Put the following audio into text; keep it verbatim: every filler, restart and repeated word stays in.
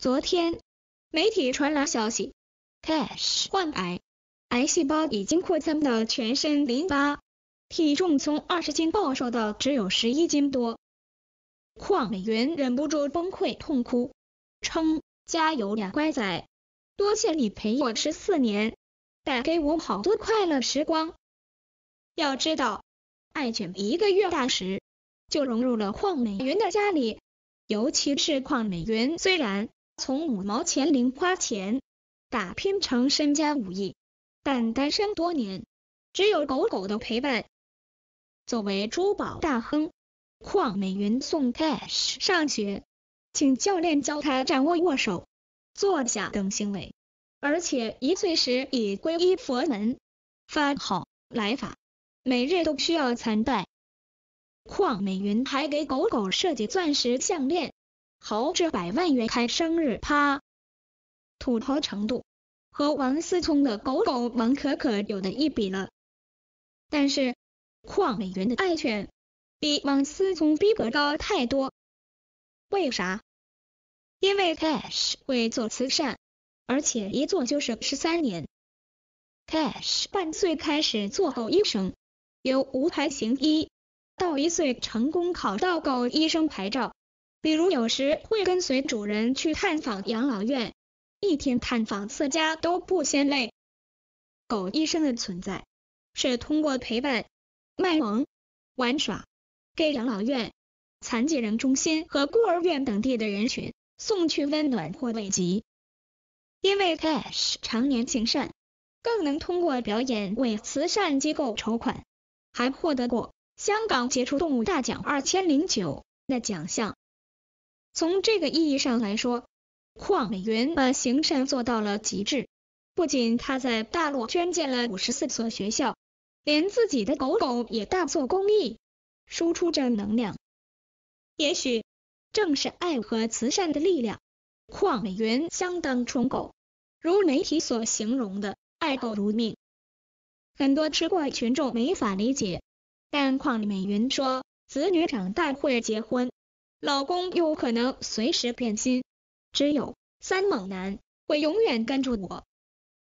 昨天，媒体传来消息 ，Cash 患癌，癌细胞已经扩散到全身淋巴，体重从二十斤暴瘦到只有十一斤多。邝美云忍不住崩溃痛哭，称：“加油呀，乖仔！多谢你陪我十四年，带给我好多快乐时光。”要知道，艾卷一个月大时就融入了邝美云的家里。尤其是邝美云，虽然从五毛钱零花钱打拼成身家五亿，但单身多年，只有狗狗的陪伴。作为珠宝大亨，邝美云送 Cash 上学，请教练教他站握握手、坐下等行为，而且一岁时已皈依佛门，发好来法，每日都需要参拜。邝美云还给狗狗设计钻石项链，豪掷百万元开生日趴。土豪程度和王思聪的狗狗王可可有的一比了。但是邝美云的爱犬比王思聪逼格高太多。为啥？因为 Cash 会做慈善，而且一做就是十三年。Cash 半岁开始做狗医生，由无牌行医。到一岁成功考到狗医生牌照，比如有时会跟随主人去探访养老院，一天探访四家都不嫌累。狗医生的存在是通过陪伴、卖萌、玩耍，给养老院、残疾人中心和孤儿院等地的人群送去温暖或慰藉。因为 Cash 常年行善，更能通过表演为慈善机构筹款，还获得过香港杰出动物大奖二零零九的奖项。从这个意义上来说，邝美云把行善做到了极致。不仅她在大陆捐建了五十四所学校，连自己的狗狗也大做公益，输出正能量。也许正是爱和慈善的力量，邝美云相当宠狗，如媒体所形容的爱狗如命。很多吃货群众没法理解，但邝美云说，子女长大会结婚，老公有可能随时变心，只有三猛男会永远跟着我。